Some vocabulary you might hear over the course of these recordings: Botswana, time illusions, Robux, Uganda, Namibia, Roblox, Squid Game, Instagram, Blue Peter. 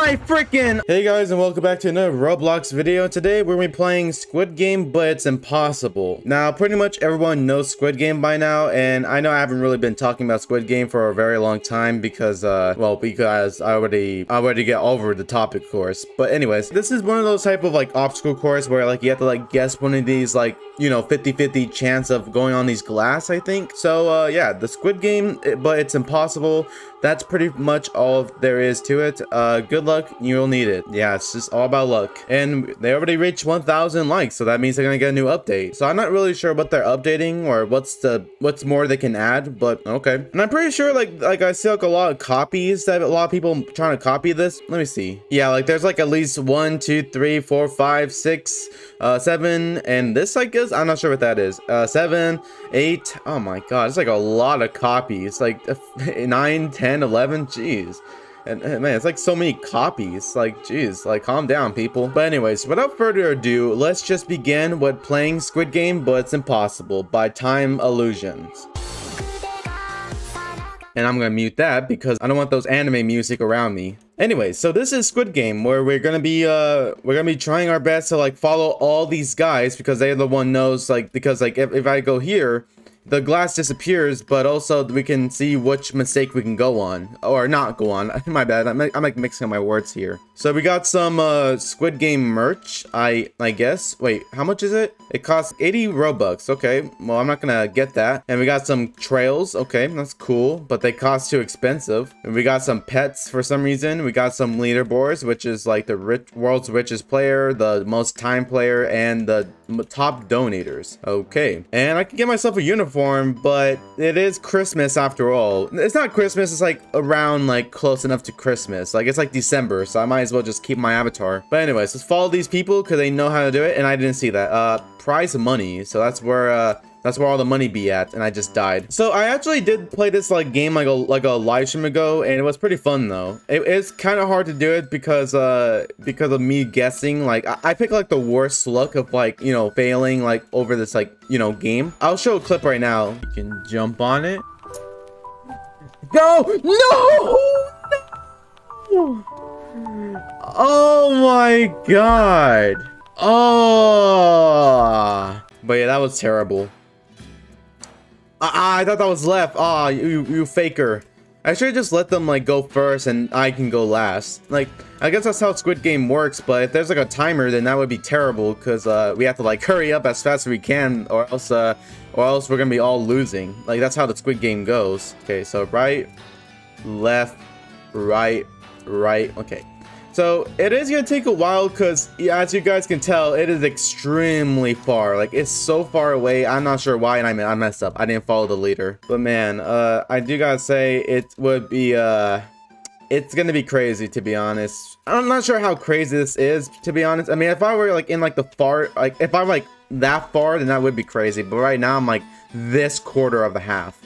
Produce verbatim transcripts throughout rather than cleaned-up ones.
my freaking. Hey guys, and welcome back to another Roblox video. Today we're gonna be playing Squid Game, but it's impossible. Now, pretty much everyone knows Squid Game by now, and I know I haven't really been talking about Squid Game for a very long time because, uh, well, because I already, I already get over the topic, of course. But anyways, this is one of those type of like obstacle course where like you have to like guess one of these like, you know, fifty fifty chance of going on these glass, I think. So uh, yeah, the Squid Game, it, but it's impossible. That's pretty much all there is to it. Uh, good luck, you'll need it. Yeah, it's just all about luck. And they already reached one thousand likes, so that means they're gonna get a new update. So I'm not really sure what they're updating or what's the what's more they can add, but okay. And I'm pretty sure like like I see like a lot of copies that a lot of people trying to copy this. Let me see. Yeah, like there's like at least one, two, three, four, five, six, uh, seven, and this I guess I'm not sure what that is. Uh, seven, eight. Oh my God, it's like a lot of copies. Like nine, ten. eleven, jeez. And, and man, it's like so many copies. Like, geez, like calm down, people. But anyways, without further ado, let's just begin with playing Squid Game, but it's impossible by Time Illusions. And I'm gonna mute that because I don't want those anime music around me. Anyway, so this is Squid Game, where we're gonna be uh we're gonna be trying our best to like follow all these guys because they're the one knows like because like if, if I go here, the glass disappears, but also we can see which mistake we can go on or not go on. My bad, I'm, I'm like mixing up my words here. So we got some uh, Squid Game merch, I I guess. Wait, how much is it? It costs eighty Robux. Okay, well I'm not gonna get that. And we got some trails. Okay, that's cool, but they cost too expensive. And we got some pets for some reason. We got some leaderboards, which is like the rich, world's richest player, the most time player, and the top donators. Okay, and I can get myself a uniform. But it is Christmas after all. It's not Christmas, it's like around like close enough to Christmas. Like it's like December, so I might as well just keep my avatar. But anyways, let's follow these people because they know how to do it, and I didn't see that. Uh, prize money, so that's where uh, that's where all the money be at, and I just died. So I actually did play this like game like a like a live stream ago, and it was pretty fun though. It, it's kind of hard to do it because uh because of me guessing. Like I, I picked like the worst luck of like, you know, failing like over this like, you know, game. I'll show a clip right now. You can jump on it. No! No! No! Oh my God! Oh! But yeah, that was terrible. Ah, I thought that was left. Ah, you, you faker. I should just let them like go first and I can go last. Like, I guess that's how Squid Game works, but if there's like a timer, then that would be terrible because uh, we have to like hurry up as fast as we can or else uh, or else we're gonna be all losing. Like, that's how the Squid Game goes. Okay, so right, left, right, right, okay. So it is gonna take a while because as you guys can tell, it is extremely far. Like it's so far away. I'm not sure why, and I mean, I messed up. I didn't follow the leader. But man, uh, I do gotta say it would be uh, it's gonna be crazy to be honest. I'm not sure how crazy this is to be honest. I mean, if I were like in like the far, like if I'm like that far, then that would be crazy. But right now I'm like this quarter of a half,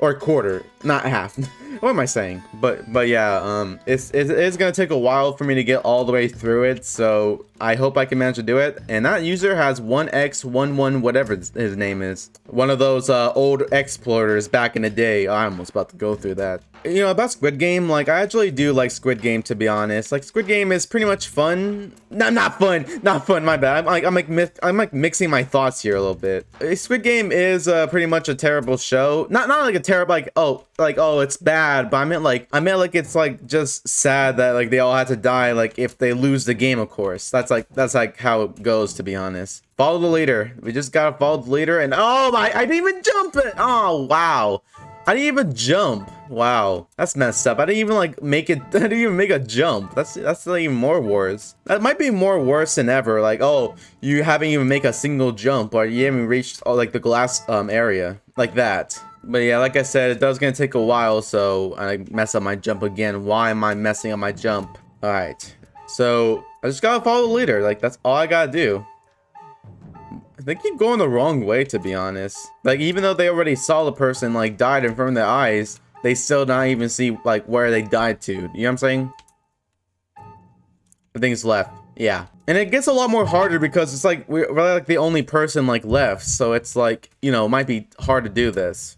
or quarter, not half. What am I saying? But but yeah, um, it's, it's, it's gonna take a while for me to get all the way through it, so I hope I can manage to do it. And that user has one X one one, whatever his name is. One of those uh, old exploiters back in the day. I'm almost about to go through that. You know, about Squid Game, like, I actually do like Squid Game, to be honest. Like, Squid Game is pretty much fun. No, not fun. Not fun, my bad. I'm like, I'm like, I'm like mixing my thoughts here a little bit. Squid Game is uh, pretty much a terrible show. Not, not like a terrible, like, oh, like, oh, it's bad. But I meant like I meant like it's like just sad that like they all had to die like if they lose the game, of course. That's like that's like how it goes, to be honest. Follow the leader. We just gotta follow the leader and oh my, I didn't even jump it. Oh wow. I didn't even jump. Wow. That's messed up. I didn't even like make it. I didn't even make a jump. That's that's like even more worse. That might be more worse than ever. Like, oh, you haven't even make a single jump or you haven't reached oh, like the glass um area like that. But yeah, like I said, it does gonna take a while, so I mess up my jump again. Why am I messing up my jump? All right, so I just gotta follow the leader. Like, that's all I gotta do. They keep going the wrong way, to be honest. Like, even though they already saw the person, like, died in front of their eyes, they still not even see, like, where they died to. You know what I'm saying? I think it's left. Yeah. And it gets a lot more harder because it's like, we're, we're like the only person, like, left. So it's like, you know, it might be hard to do this.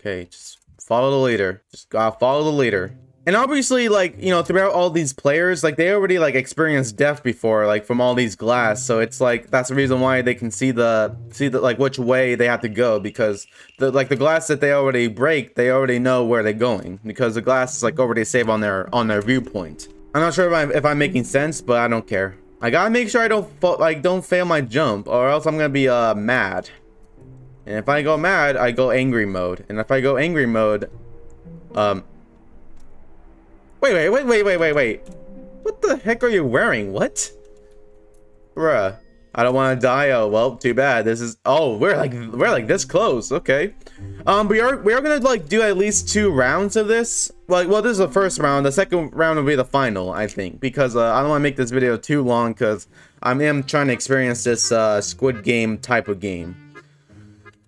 Okay, just follow the leader. Just gotta follow the leader. And obviously, like, you know, throughout all these players, like, they already, like, experienced death before, like, from all these glass. So it's, like, that's the reason why they can see the, see the, like, which way they have to go. Because, the, like, the glass that they already break, they already know where they're going. Because the glass is, like, already saved on their, on their viewpoint. I'm not sure if I'm, if I'm making sense, but I don't care. I gotta make sure I don't, like, don't fail my jump. Or else I'm gonna be, uh, mad. And if I go mad, I go angry mode. And if I go angry mode, um... Wait, wait, wait, wait, wait, wait, wait. What the heck are you wearing? What? Bruh. I don't want to die. Oh, well, too bad. This is... Oh, we're like we're like this close. Okay. Um, we are, we are going to, like, do at least two rounds of this. Like, well, this is the first round. The second round will be the final, I think. Because uh, I don't want to make this video too long. Because I am trying to experience this uh, Squid Game type of game.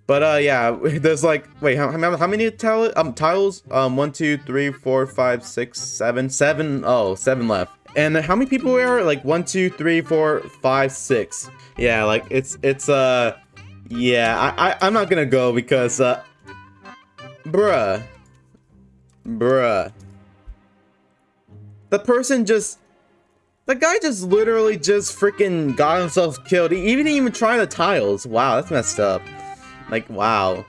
But, uh, yeah, there's, like, wait, how, how many tile, um, tiles? Um, one, two, three, four, five, six, seven, seven, oh, seven left. And how many people are, like, one, two, three, four, five, six. Yeah, like, it's, it's, uh, yeah, I, I I'm not gonna go because, uh, bruh, bruh. The person just, the guy just literally just freaking got himself killed. He even didn't even try the tiles. Wow, that's messed up. Like, wow.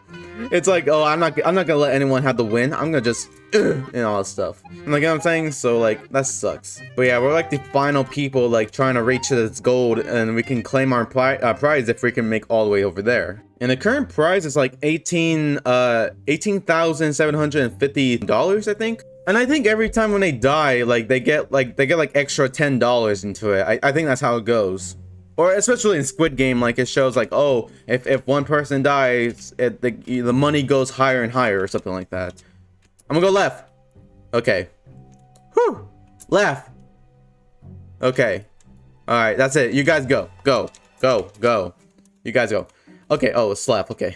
It's like, oh, I'm not I'm not gonna let anyone have the win. I'm gonna just uh, and all that stuff. And like, you know what I'm saying? So like, that sucks. But yeah, we're like the final people, like, trying to reach this gold, and we can claim our pri uh, prize if we can make all the way over there. And the current prize is like eighteen uh eighteen thousand seven hundred and fifty dollars, I think. And I think every time when they die, like they get like they get like extra ten dollars into it. I, I think that's how it goes. Or especially in Squid Game, like, it shows, like, oh, if, if one person dies, it, the, the money goes higher and higher or something like that. I'm gonna go left. Okay. Whew. Left. Okay. Alright, that's it. You guys go. Go. Go. Go. You guys go. Okay. Oh, it's left. Okay.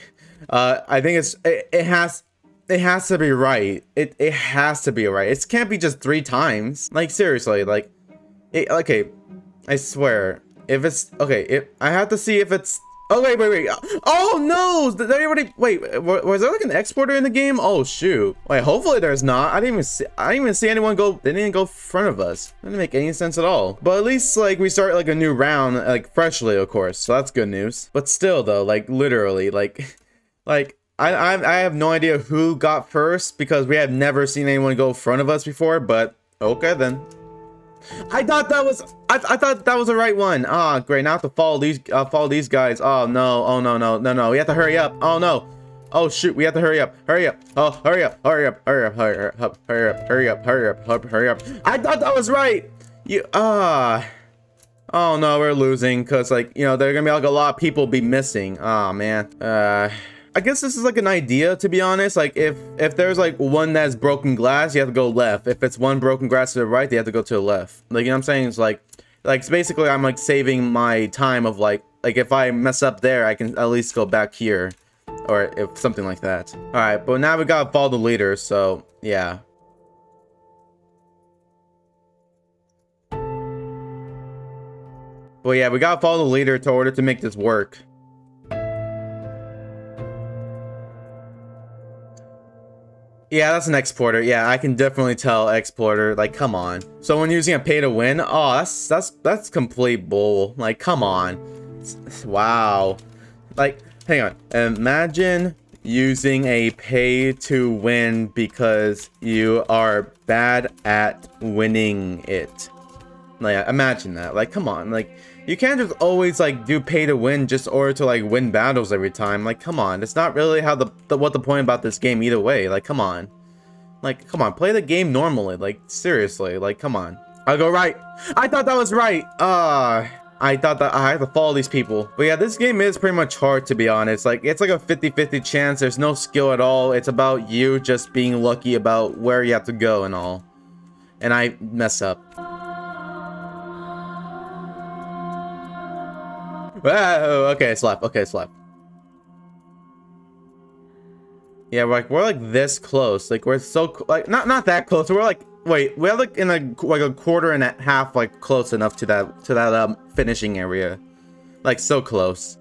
Uh, I think it's, it, it has... It has to be right. It, it has to be right. It can't be just three times. Like, seriously. Like, it, okay. I swear. If it's okay, if I have to see if it's oh wait wait wait oh no did anybody wait was there like an exporter in the game? Oh shoot, wait, hopefully there's not. I didn't even see I didn't even see anyone go. They didn't go in front of us. That didn't make any sense at all. But at least like we start like a new round, like freshly, of course, so that's good news. But still though, like literally like like I I, I have no idea who got first because we have never seen anyone go in front of us before. But okay then. I thought that was I, th I thought that was the right one. Ah, oh, great. Now I have to follow these uh, follow these guys. Oh no, oh no, no, no, no. We have to hurry up. Oh no. Oh shoot, we have to hurry up. Hurry up. Oh, hurry up. Hurry up. Hurry up. Hurry up. Hurry up. Hurry up. Hurry up. Hurry up. Hurry up. I thought that was right. You ah. Oh no, we're losing cuz like, you know, there're going to be like a lot of people be missing. Oh man. Uh I guess this is like an idea, to be honest. Like if if there's like one that's broken glass, you have to go left. If it's one broken glass to the right, they have to go to the left. Like, you know what I'm saying? It's like like it's basically I'm like saving my time of like like if I mess up there, I can at least go back here or if something like that. All right, but now we gotta follow the leader, so yeah. Well, yeah, we gotta follow the leader to order to make this work. Yeah, that's an exporter. Yeah, I can definitely tell exporter. Like, come on. Someone using a pay to win? Oh, that's that's that's complete bull. Like, come on. Wow. Like, hang on. Imagine using a pay to win because you are bad at winning it. Like, imagine that. Like, come on. Like, you can't just always like do pay to win just order to like win battles every time. Like, come on. It's not really how the, the what the point about this game either way. Like, come on. Like, come on. Play the game normally. Like, seriously. Like, come on. I'll go right. I thought that was right. Uh I thought that I had to follow these people. But yeah, this game is pretty much hard, to be honest. Like, it's like a fifty fifty chance. There's no skill at all. It's about you just being lucky about where you have to go and all. And I mess up. Whoa, okay, slap. Okay, slap. Yeah, we're like we're like this close. Like we're so like not not that close. We're like wait, we're like in a like a quarter and a half like close enough to that to that um finishing area. Like so close.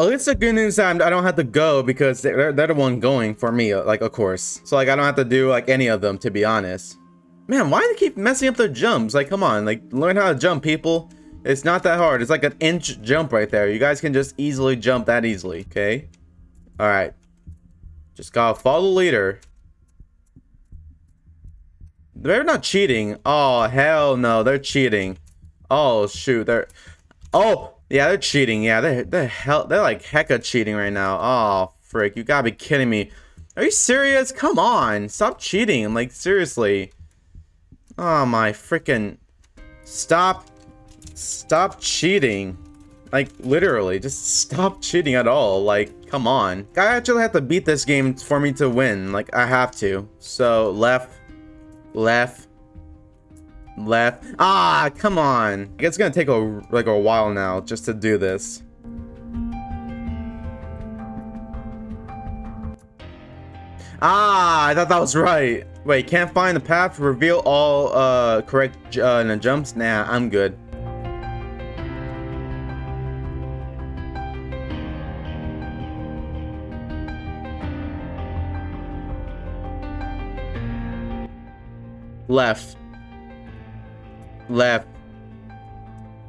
At least the good news I don't have to go because they're, they're the one going for me, like, of course. So like I don't have to do like any of them, to be honest. Man, why do they keep messing up their jumps? Like, come on, like, learn how to jump, people. It's not that hard. It's like an inch jump right there. You guys can just easily jump that easily, okay? All right. Just gotta follow the leader. They're not cheating. Oh, hell no, they're cheating. Oh, shoot, they're... Oh, yeah, they're cheating. Yeah, they're, they're, hell, they're like hecka cheating right now. Oh, frick, you gotta be kidding me. Are you serious? Come on, stop cheating. Like, seriously. Oh, my freaking... Stop. Stop cheating. Like, literally, just stop cheating at all. Like, come on. I actually have to beat this game for me to win. Like, I have to. So, left. Left. Left. Ah, come on. I guess it's gonna take a like a while now just to do this. Ah, I thought that was right. Wait, can't find the path. Reveal all uh correct uh, jumps. Nah, I'm good. Left. Left.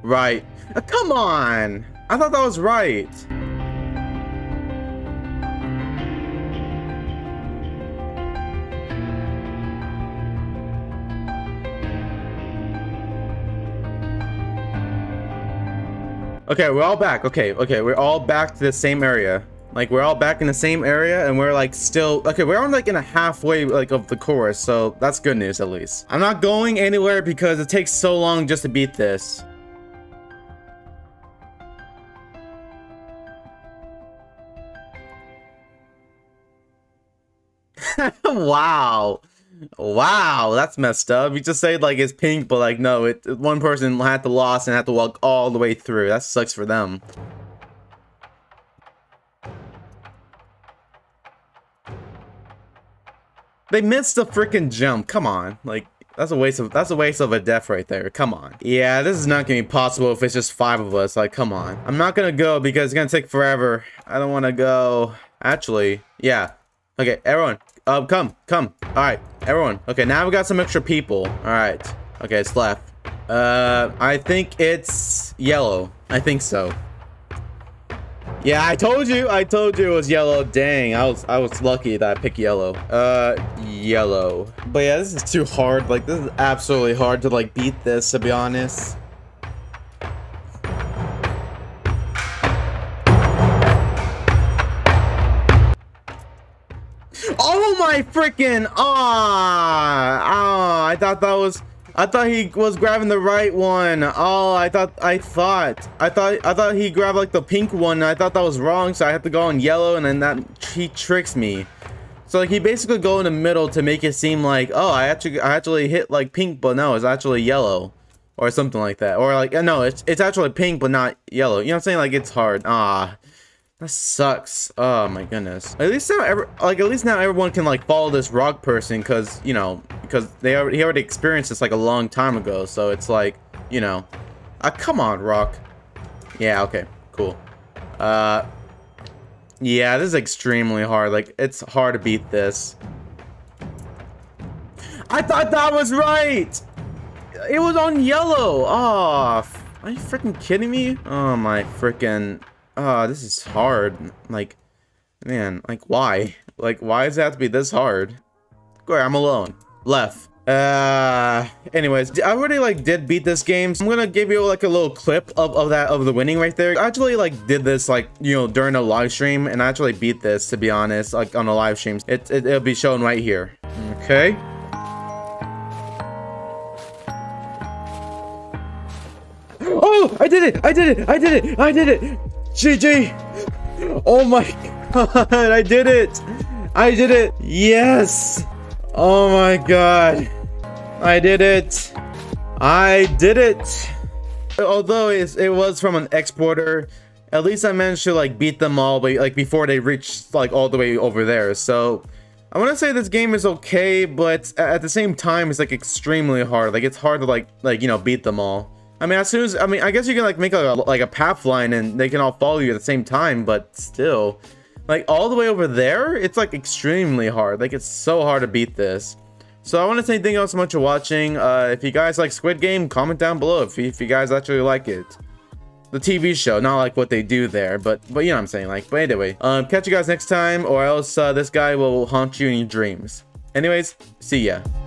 Right. Oh, come on! I thought that was right. Okay, we're all back. Okay, okay, we're all back to the same area. Like, we're all back in the same area, and we're, like, still... Okay, we're on, like, in a halfway, like, of the course, so that's good news, at least. I'm not going anywhere because it takes so long just to beat this. Wow. Wow, that's messed up. You just said, like, it's pink, but, like, no, it one person had to lose and had to walk all the way through. That sucks for them. They missed the freaking jump. Come on, like that's a waste of that's a waste of a death right there. Come on. Yeah, this is not gonna be possible if it's just five of us. Like, come on. I'm not gonna go because it's gonna take forever. I don't want to go. Actually, yeah. Okay, everyone, um, uh, come, come. All right, everyone. Okay, now we got some extra people. All right. Okay, it's left. Uh, I think it's yellow. I think so. Yeah, I told you. I told you it was yellow. Dang, I was I was lucky that I picked yellow. Uh, yellow. But yeah, this is too hard. Like, this is absolutely hard to like beat this, to be honest. Oh my freaking! Ah, ah! I thought that was. I thought he was grabbing the right one. Oh, I thought, I thought, I thought, I thought he grabbed like the pink one. And I thought that was wrong, so I had to go on yellow, and then that he tricks me. So like he basically go in the middle to make it seem like, oh, I actually, I actually hit like pink, but no, it's actually yellow, or something like that, or like, no, it's it's actually pink, but not yellow. You know what I'm saying? Like it's hard. Ah. That sucks. Oh my goodness. At least now, every, like at least now everyone can like follow this rock person, because you know, because they already he already experienced this like a long time ago. So it's like, you know, ah, uh, come on, rock. Yeah. Okay. Cool. Uh, yeah. This is extremely hard. Like it's hard to beat this. I thought that was right. It was on yellow. Oh, are you freaking kidding me? Oh my freaking. Ah, uh, this is hard. Like, man, like why? Like, why does it have to be this hard? Go ahead, I'm alone. Left. Uh, anyways, I already like did beat this game. So I'm gonna give you like a little clip of, of that of the winning right there. I actually like did this like, you know, during a live stream, and I actually beat this, to be honest, like on a live stream. It, it it'll be shown right here. Okay. Oh, I did it! I did it! I did it! I did it! G G! Oh my god, I did it! I did it! Yes! Oh my god! I did it! I did it! Although it's, it was from an exporter, at least I managed to like beat them all, but like before they reached like all the way over there. So I want to say this game is okay, but at the same time, it's like extremely hard. Like it's hard to like like you know beat them all. I mean, as soon as, I mean, I guess you can like make a, like a path line and they can all follow you at the same time, but still, like all the way over there, it's like extremely hard. Like it's so hard to beat this. So I want to say thank you all so much for watching. Uh, if you guys like Squid Game, comment down below if you, if you guys actually like it. The T V show, not like what they do there, but but you know what I'm saying. Like, but anyway, um, catch you guys next time, or else uh, this guy will haunt you in your dreams. Anyways, see ya.